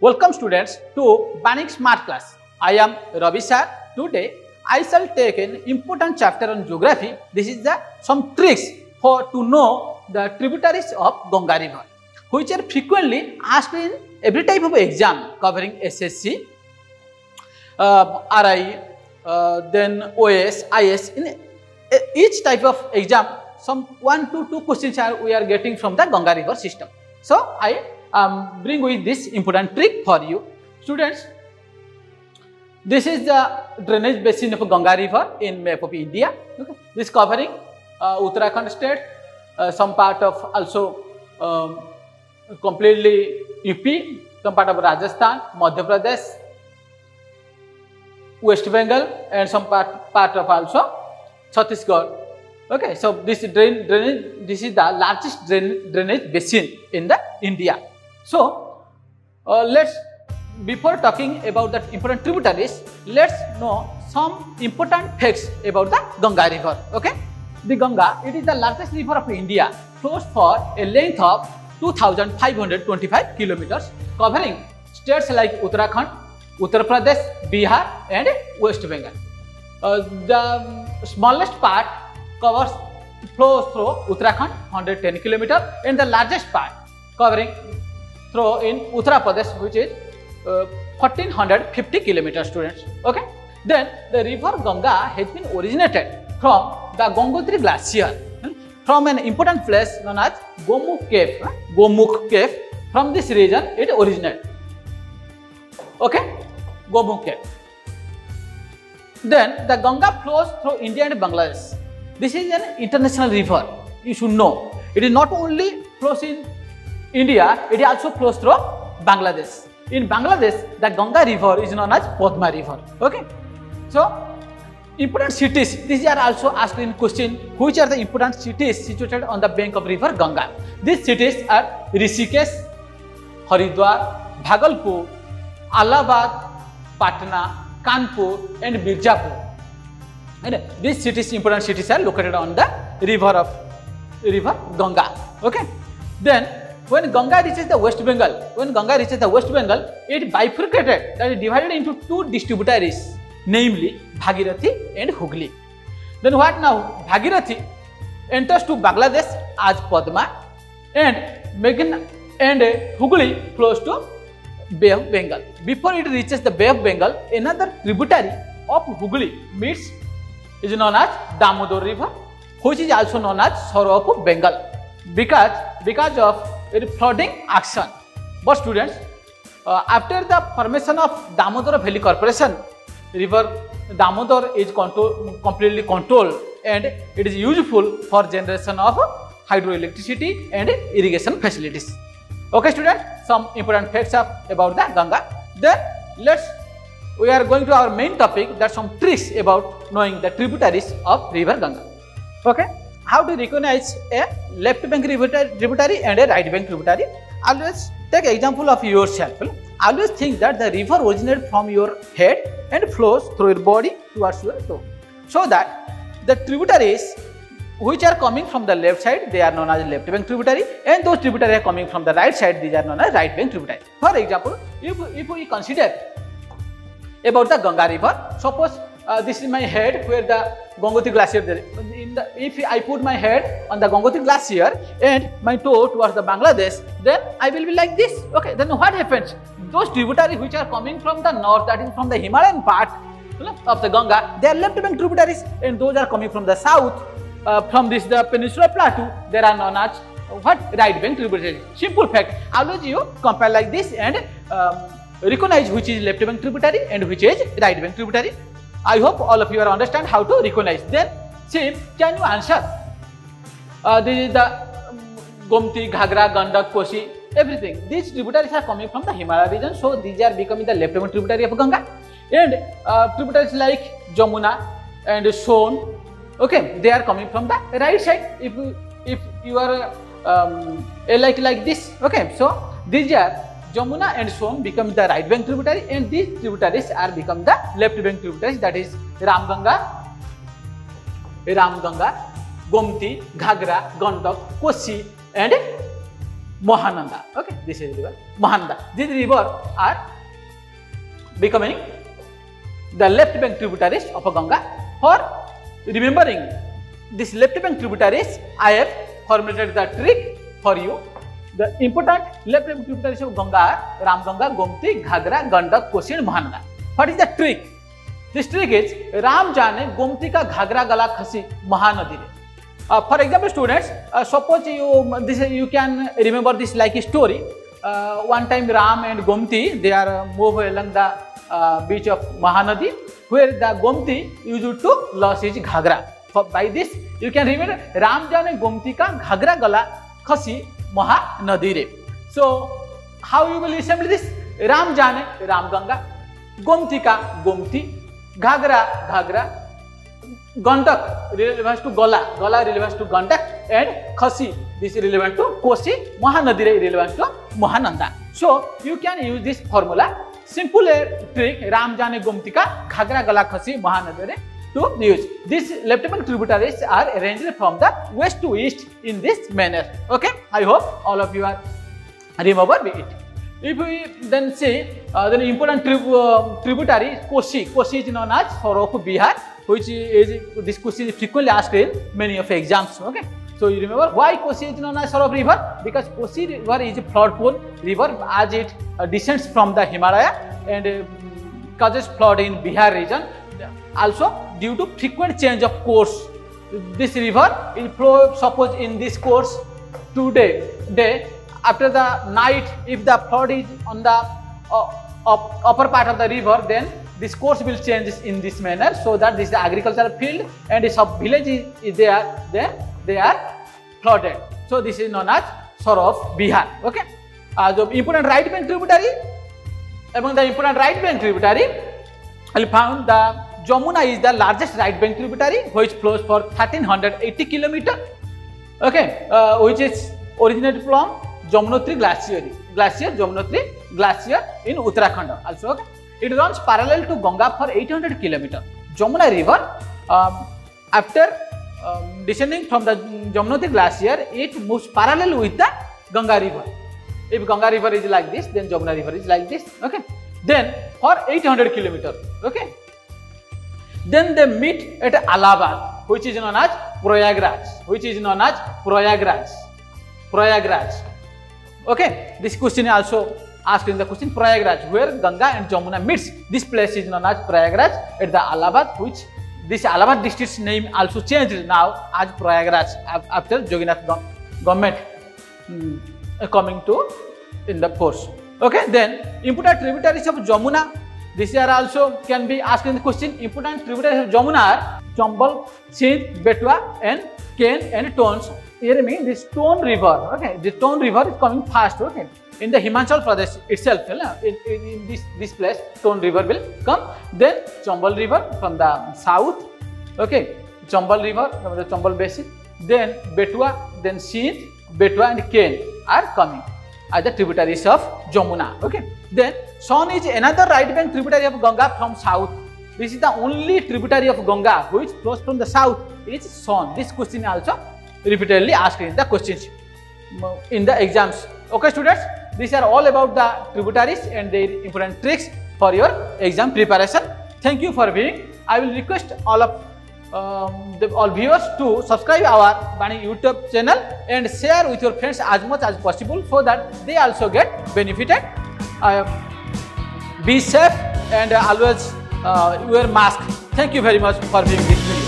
Welcome students to Vanik Smart Class. I am Ravi sir. Today I shall take an important chapter on geography. This is the some tricks for to know the tributaries of Ganga River, which are frequently asked in every type of exam covering SSC, RI, then OS, IS. In each type of exam, some 1 to 2 questions we are getting from the Ganga River system. So I bring with this important trick for you, students. This is the drainage basin of Ganga River in map of India. Okay, this covering Uttarakhand state, some part of also completely UP, some part of Rajasthan, Madhya Pradesh, West Bengal, and some part of also Chhattisgarh. Okay, so this drainage, this is the largest drainage basin in the India. So let's, before talking about the important tributaries, let's know some important facts about the Ganga River. Okay, the Ganga, it is the largest river of India, flows for a length of 2,525 kilometers, covering states like Uttarakhand, Uttar Pradesh, Bihar, and West Bengal. The smallest part flows through Uttarakhand, 110 kilometers, and the largest part covering through in Uttar Pradesh, which is 1450 kilometers. Students, okay. Then the river Ganga has been originated from the Gangotri Glacier, from an important place known as Gomukh Cave. Gomukh Cave, from this region it originated. Okay. Gomukh Cave. Then the Ganga flows through India and Bangladesh. This is an international river. You should know. It is not only flows in India, it also flows through Bangladesh. In Bangladesh, the Ganga River is known as Padma River. Okay. So important cities. These are also asked in question. Which are the important cities situated on the bank of river Ganga? These cities are Rishikesh, Haridwar, Bhagalpur, Allahabad, Patna, Kanpur, and Mirzapur. And these cities, important cities, are located on the river Ganga. Okay. Then, when Ganga reaches the West Bengal, it bifurcated, that is divided into two distributaries, namely Bhagirathi and Hugli. Then what now? Bhagirathi enters to Bangladesh as Padma, and Hugli flows to Bay of Bengal. Before it reaches the Bay of Bengal, another tributary of Hugli meets is known as Damodar River, which is also known as Sorrow of Bengal, because of its flooding action. But students, after the formation of Damodar Valley Corporation, river Damodar is completely controlled, and it is useful for generation of hydroelectricity and irrigation facilities. Okay students, some important facts about the Ganga. Then we are going to our main topic, that some tricks about knowing the tributaries of river Ganga. Okay, how to recognize a left bank tributary and a right bank tributary. Always take example of yourself. Always think that the river originated from your head and flows through your body towards your toe. So that the tributaries which are coming from the left side, they are known as left bank tributary, and those tributaries are coming from the right side, these are known as right bank tributary. For example, if we consider about the Ganga River, suppose this is my head where the Gangotri Glacier there. If I put my head on the Gangotri Glacier and my toe towards the Bangladesh, then I will be like this. Okay, then what happens? Those tributaries which are coming from the north, that is from the Himalayan part of the Ganga, they are left bank tributaries, and those are coming from the south. From this the Peninsula Plateau, there are known as right bank tributaries. Simple fact. Always you compare like this and recognize which is left bank tributary and which is right bank tributary. I hope all of you are understand how to recognize. Then see, can you answer? This is the Gomti, Ghagra, Gandak, Kosi, everything. These tributaries are coming from the Himalaya region, so these are becoming the left bank tributary of Ganga. And tributaries like Yamuna and Son, okay, they are coming from the right side. If you are like this, okay, so these are Yamuna and Son become the right bank tributary, and these tributaries are become the left bank tributaries, that is Ramganga, Ramganga, Gomti, Ghagra, Gandak, Kosi and Mohananda. Okay, this is the river Mohananda. These rivers are becoming the left bank tributaries of Ganga. For remembering this left bank tributaries, I have formulated the trick for you. The important left bank tributaries of Ganga are Ramganga, Gomti, Ghagra, Gandak, Kosi and Mohananda. What is the trick? This trick is Ram Jane Gomti ka Ghagra gala khasi Mahanadi. For example, students, suppose you can remember this like a story. One time Ram and Gomti, they are moved along the beach of Mahanadi, where the Gomti used to lose his Ghagra. So by this, you can remember Ram Jane Gomti ka Ghagra gala khasi Mahanadi. So how you will assemble this? Ram Jane Ram Ganga, Gomti ka Gomti, Ghagra Ghagra, Gandak relevant to Gala, Gala relevant to Gandak, and Khasi, this is relevant to Kosi, Mahanadi relevant to Mohananda. So you can use this formula, simple trick Ram Jane Gomti ka Ghagra Gala Khasi Mahanadi to use. These left bank tributaries are arranged from the west to east in this manner. Okay, I hope all of you are remember it. If we then say the important tributary Kosi, Kosi is known as Sorok of Bihar, which is this question is frequently asked in many of exams. Okay, so you remember why Kosi is known as Sorok River? Because Kosi River is a flood-prone river as it descends from the Himalaya and causes flood in Bihar region. Also, due to frequent change of course, this river will flow. Suppose in this course today. After the night, if the flood is on the upper part of the river, then this course will change in this manner, so that this is the agricultural field and some villages is there, then they are flooded. So this is known as Sorok Bihar. Okay. The important right bank tributary, among the important right bank tributary, I found the Yamuna is the largest right bank tributary, which flows for 1380 kilometers. Okay, which is originated from Gomukh Glacier in Uttarakhand also. Okay. It runs parallel to Ganga for 800 km. Yamuna river, after descending from the Gomukh Glacier, it moves parallel with the Ganga river. If Ganga river is like this, then Yamuna river is like this. Okay. Then for 800 km. Okay. Then they meet at Allahabad, which is known as Prayagraj. Okay, this question is also asked in the question Prayagraj, where Ganga and Yamuna meets. This place is known as Prayagraj at the Allahabad, which this Allahabad district's name also changed now as Prayagraj after Joginath government coming to in the course. Okay, then important tributaries of Yamuna. These are also can be asked in the question. Important tributaries of Yamuna are Chambal, Sindh, Betwa, and Ken and Tons. Here means this Ton river, okay, the Ton river is coming fast, okay, in the Himachal Pradesh itself, in this place Ton river will come. Then Chambal river from the south, okay, Chambal river from the Chambal basin, then Betwa, then Sindh, Betwa and Ken are coming as the tributaries of Yamuna, okay. Then Son is another right bank tributary of Ganga from south. This is the only tributary of Ganga which flows from the south, it is Son. This question also repeatedly asked in the questions in the exams. Okay students, these are all about the tributaries and their important tricks for your exam preparation. Thank you for being. I will request all of all viewers to subscribe our Vanik YouTube channel and share with your friends as much as possible so that they also get benefited. Be safe and always wear mask. Thank you very much for being with me.